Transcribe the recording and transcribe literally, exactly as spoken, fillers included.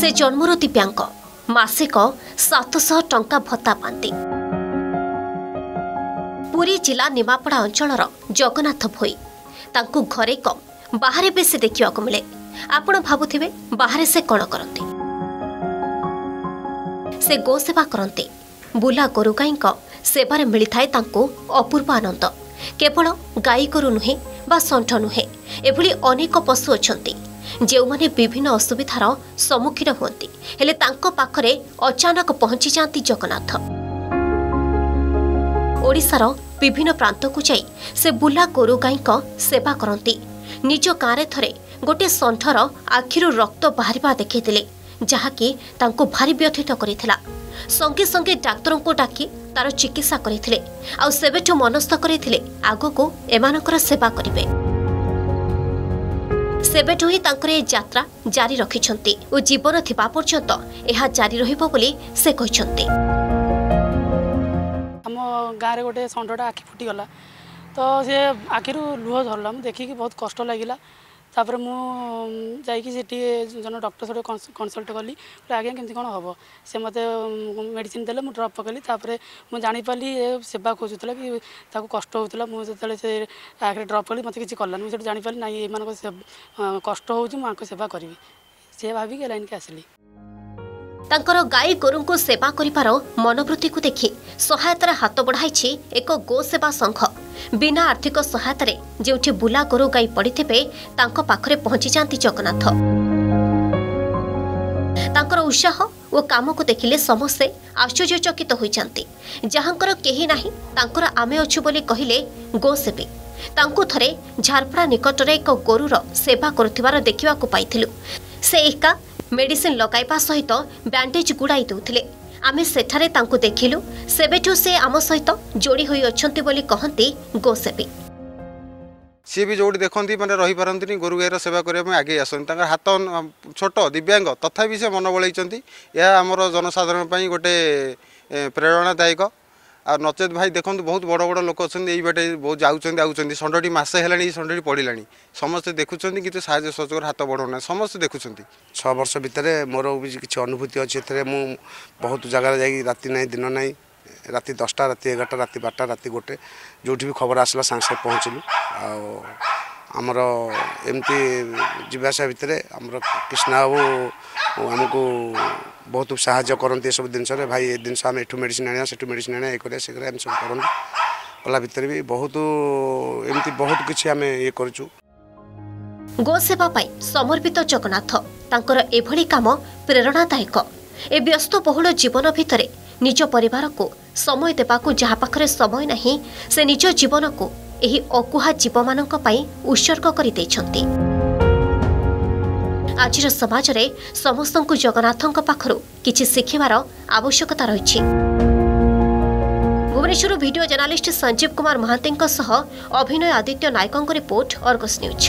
से जन्मर दिव्यांग मासिक सातश टंका भत्ता पाती। पुरी जिला निमापड़ा अंचलर जगन्नाथ भोई तांकु घरे कम बाहर बेस देखा मिले। आपण भावुबे बाहर से कण करती से गोसेवा करती। बुला गोरु गाई सेवार मिलता है अपूर्व आनंद। केवल गाई गोरु नुहे बा षंठ नुहे, एभली अनेक पशु अछंती जो माने विभिन्न असुविधार सम्मुखीन होती हेले तांको पाखरे अचानक पहुंची जाती जगन्नाथ। ओडिशार विभिन्न प्रांत को जाई से बुला गोरु गाई सेवा करती। निज गाँव थरे गोटे षंठर आखिरु रक्त बाहर देखे जहाँकि भारी व्यथित कर संगे संगे डाक्तर को डाकी तार चिकित्सा करथिले। आ सेबेठो मनस्थ करथिले आगो को एमानकर सेवा करिवे। सेबेठो ही तांकरे यात्रा जारी रखिछंती ओ जीवन थिबा पर्यंत एहा जारी रहिबो बोली से कहिछंती। हम गाँव रे गोटे संडोडा आखि फुटी गला तो से आखिरु लुह धरला। मु देखि कि बहुत कष्ट लागिला। तापर मु जाइकी सेठी जन डॉक्टर सडे कंसल्ट कली आगे केमती कोन हबो से मते मेडिसिन देले। मु ड्रॉप कली। तापर मु जानि पाली सेवा खोजुतला कि ताको कष्ट होतला। मु जतले से आगे ड्रॉप कली मते किछि करला। मु सेठ जानि पाली नाही ए मानको कष्ट होउछि मु आंको सेवा करबी से भाबी के लाइन के आसली। तांकर गाई गोरु को सेवा करि पारो मनोवृत्ति को देखि सहायतार हाथ बढ़ाइछि एक गोसेवा संघ। बिना आर्थिक सहायता रे जेउठी बुला गोरु गाई पड़िथिबे तांको पाखरे पहुंची जाती जगन्नाथ। तांकर उत्साह ओ काम को देखिले समस्ते आश्चर्यचकित होई जाती। जहांकर केही नाही तांकर आमे अछु बोली कहिले गोसेबी। तांको थरे झारपड़ा निकटरे एक गोरुर सेवा करथिबार देखिबा को पाइथिलु। से एका मेडिसिन लगाइबा सहित बैंडेज गुड़ाई देउथिले। आमे सेठारे तांको देखिलु। सेबेठो से आम सहित जोड़ी होई अछंती बोली कहंती गोसेबी। सी भी जोड़ी देखती मैंने रही पारती गोरु गाईर सेवा करने आगे आसती। हाथ छोट दिव्यांग तथापि से मन बलैंती। यह आमर जनसाधारण गोटे प्रेरणादायक। आ नचेत भाई देखो बहुत बड़ बड़ लोक अच्छा बाटे बहुत जाऊँच षंडी मसे है षंडी पड़ा समस्ते देखुं कि साहय सहयोग हाथ बढ़ाना समस्ते देखुं। छः वर्ष भितर मोर किसी अनुभूति अच्छी एथेरे मु बहुत जगार जा राति ना दिन ना राति दसटा राति एगारटा राति बारटा राति गोटे जो भी खबर आसला सांगे सांगे पहुँचलु। आमर एमती जावास भितर आमर कृष्णा बाबू आमको बहुत साहय करती। सब जिनस भाई ये जिनस आम एठू मेडिसिन आना सेठू मेडिसिन आना ये करा से करा सब करती। कला भितर भी बहुत एमती बहुत किसी आम ये करूँ। गोसेवा पाई समर्पित जगन्नाथ तांकर एभली काम प्रेरणादायक। ए व्यस्त बहुल जीवन भितर निज परिवार को समय देवाकू जहाँ पाखरे समय नहीं से निज जीवन को एही अकुहा जीव मानक पाई उत्सर्ग करि दैछंती। आजिर समाज रे समस्तंकु जगन्नाथंक पाखरु किछि शिखिबार आवश्यकता रहिछि। भुवनेश्वर वीडियो जर्नालिस्ट संजीव कुमार महांतेंक सह अभिनय आदित्य नायकंक रिपोर्ट आर्गस न्यूज।